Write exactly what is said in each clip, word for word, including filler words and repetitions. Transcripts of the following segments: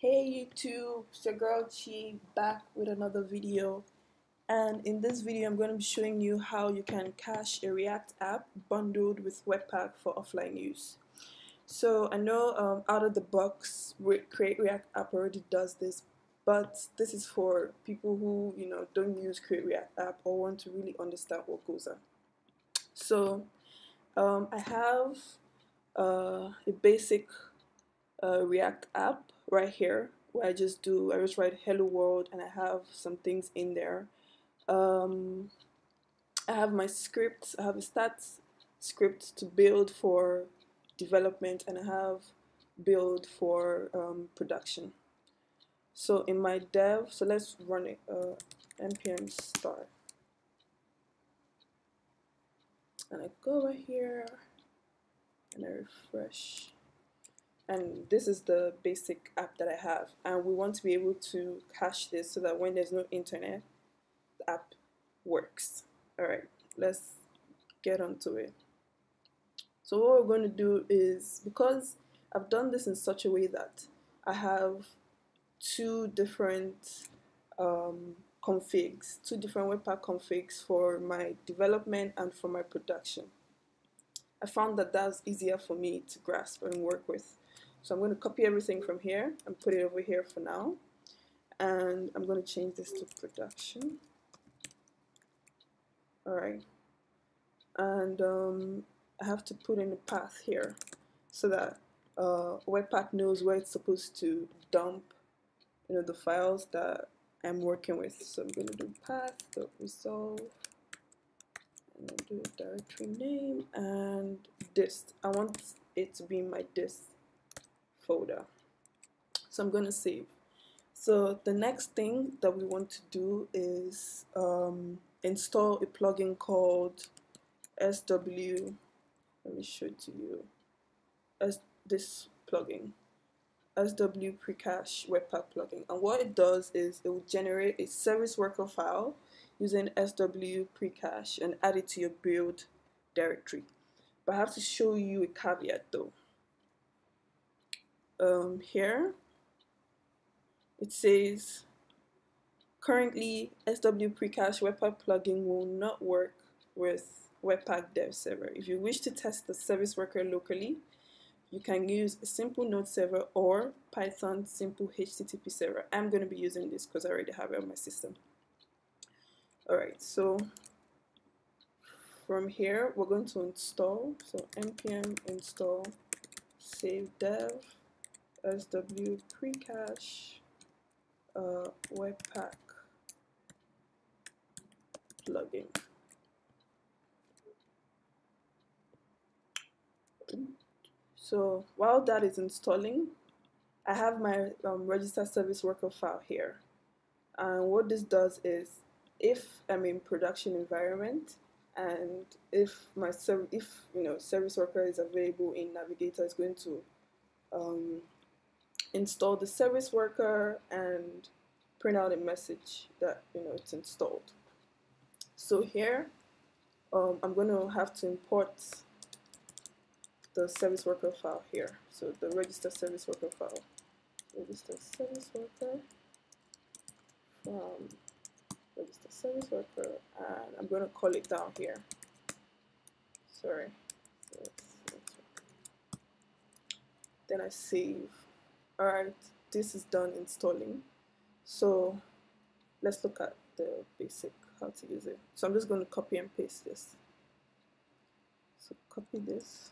Hey YouTube, it's your girl Chi back with another video, and in this video I'm going to be showing you how you can cache a React app bundled with Webpack for offline use. So I know um, out of the box Create React App already does this, but this is for people who you know don't use Create React App or want to really understand what goes on. So um, I have uh, a basic uh, React app right here, where I just do, I just write hello world, and I have some things in there. Um, I have my scripts, I have a start script to build for development, and I have build for um, production. So in my dev, so let's run it, uh, npm start. And I go over here, and I refresh. And this is the basic app that I have, and we want to be able to cache this so that when there's no internet, the app works. All right, let's get onto it. So what we're going to do is, because I've done this in such a way that I have two different um, configs, two different Webpack configs for my development and for my production. I found that that's easier for me to grasp and work with. So I'm going to copy everything from here and put it over here for now. And I'm going to change this to production. All right. And um, I have to put in a path here so that uh, Webpack knows where it's supposed to dump you know, the files that I'm working with. So I'm going to do path.resolve. And I'll do a directory name and dist. I want it to be in my dist folder. So I'm going to save. So the next thing that we want to do is um, install a plugin called S W. Let me show it to you. As this plugin, S W Precache Webpack Plugin. And what it does is it will generate a service worker file using S W Precache and add it to your build directory. But I have to show you a caveat though. Um, here it says currently S W Precache Webpack plugin will not work with Webpack Dev Server. If you wish to test the service worker locally, you can use a simple node server or Python simple H T T P server. I'm going to be using this because I already have it on my system. Alright, so from here we're going to install, so npm install save dev sw precache uh, webpack plugin. So while that is installing, I have my um, register service worker file here, and what this does is, if I'm in production environment, and if my serv if you know service worker is available in Navigator, it's going to um, install the service worker and print out a message that you know it's installed. So here, um, I'm going to have to import the service worker file here. So the register service worker file, register service worker from. Register service worker, and I'm going to call it down here. Sorry. Then I save. Alright, this is done installing. So let's look at the basic how to use it. So I'm just going to copy and paste this. So copy this,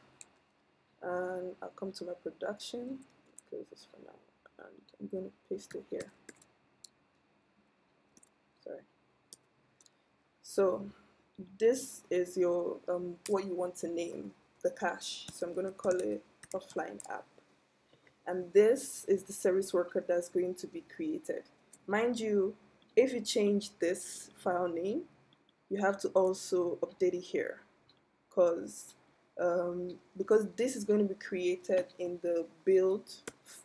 and I'll come to my production. Close this for now, and I'm going to paste it here. Sorry. So this is your um, what you want to name the cache. So I'm going to call it offline app. And this is the service worker that's going to be created. Mind you, if you change this file name, you have to also update it here, because um, because this is going to be created in the build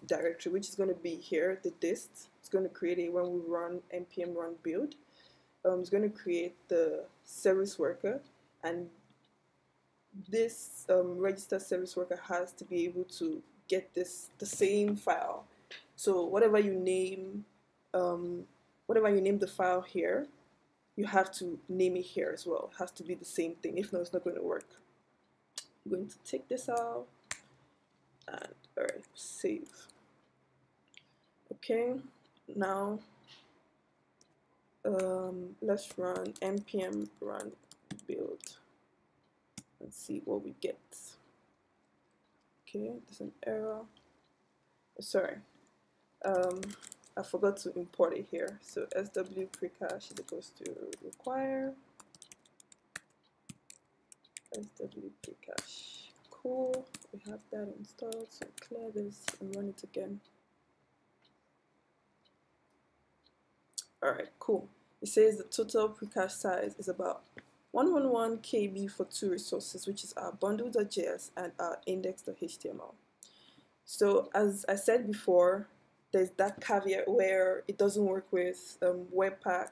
directory, which is going to be here, the dist. It's going to create it when we run npm run build. Um, it's going to create the service worker, and this um, register service worker has to be able to get this the same file. So whatever you name, um, whatever you name the file here, you have to name it here as well. It has to be the same thing. If not, it's not going to work. I'm going to take this out and all right, save. Okay, now um, let's run npm run build and see what we get. Okay, there's an error. Sorry, um, I forgot to import it here. So S W Precache is equals to require S W Precache. Cool, we have that installed. So clear this and run it again. All right, cool. It says the total precache size is about one hundred eleven K B for two resources, which is our bundle dot J S and our index dot H T M L. So as I said before, there's that caveat where it doesn't work with um, Webpack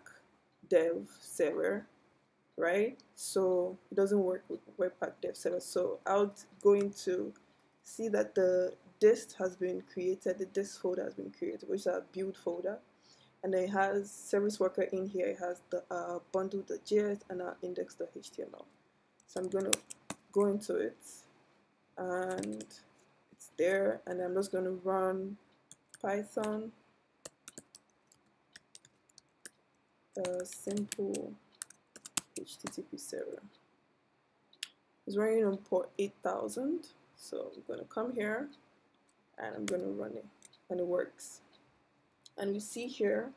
dev server, right? So it doesn't work with Webpack dev server. So I'm going to see that the dist has been created, the dist folder has been created, which is our build folder. And it has service worker in here. It has the uh, bundle dot J S and our index dot H T M L. So I'm going to go into it, and it's there. And I'm just going to run Python uh, simple H T T P server. It's running on port eight thousand. So I'm going to come here, and I'm going to run it, and it works. And you see here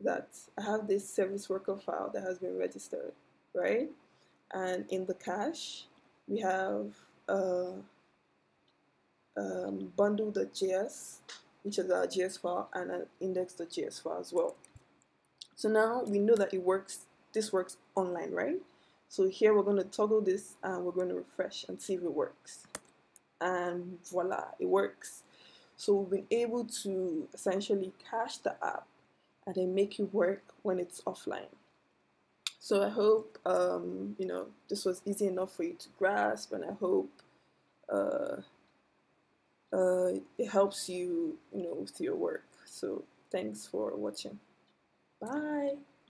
that I have this service worker file that has been registered, right? And in the cache, we have uh, um, bundle dot J S, which is our J S file, and an index dot J S file as well. So now we know that it works. This works online, right? So here we're going to toggle this, and we're going to refresh and see if it works. And voila, it works. So we've been able to essentially cache the app and then make it work when it's offline. So I hope um, you know, this was easy enough for you to grasp, and I hope uh, uh, it helps you, you know, with your work. So thanks for watching. Bye.